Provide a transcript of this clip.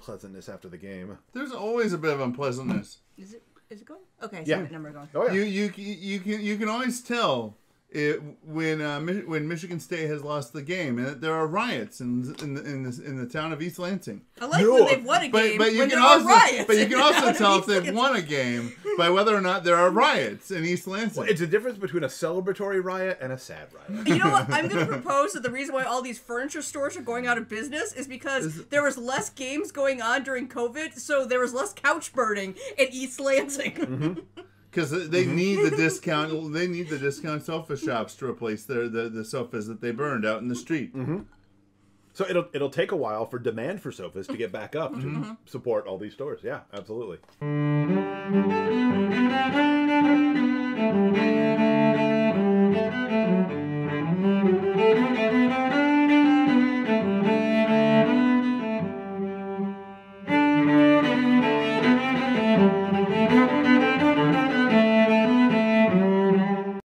unpleasantness after the game. There's always a bit of unpleasantness. Is it going? Okay, so yeah. That number going. Oh, yeah. You can always tell it when Michigan State has lost the game, and there are riots in the town of East Lansing. I like when they've won a game, but you can also riots. But you can also tell if they've won a game by whether or not there are riots in East Lansing. Well, it's a difference between a celebratory riot and a sad riot. You know what? I'm going to propose that the reason why all these furniture stores are going out of business is because there was less games going on during COVID, so there was less couch burning in East Lansing. Mm-hmm. Because they need the discount, they need the discount sofa shops to replace the sofas that they burned out in the street. Mm-hmm. So it'll take a while for demand for sofas to get back up to support all these stores. Yeah, absolutely.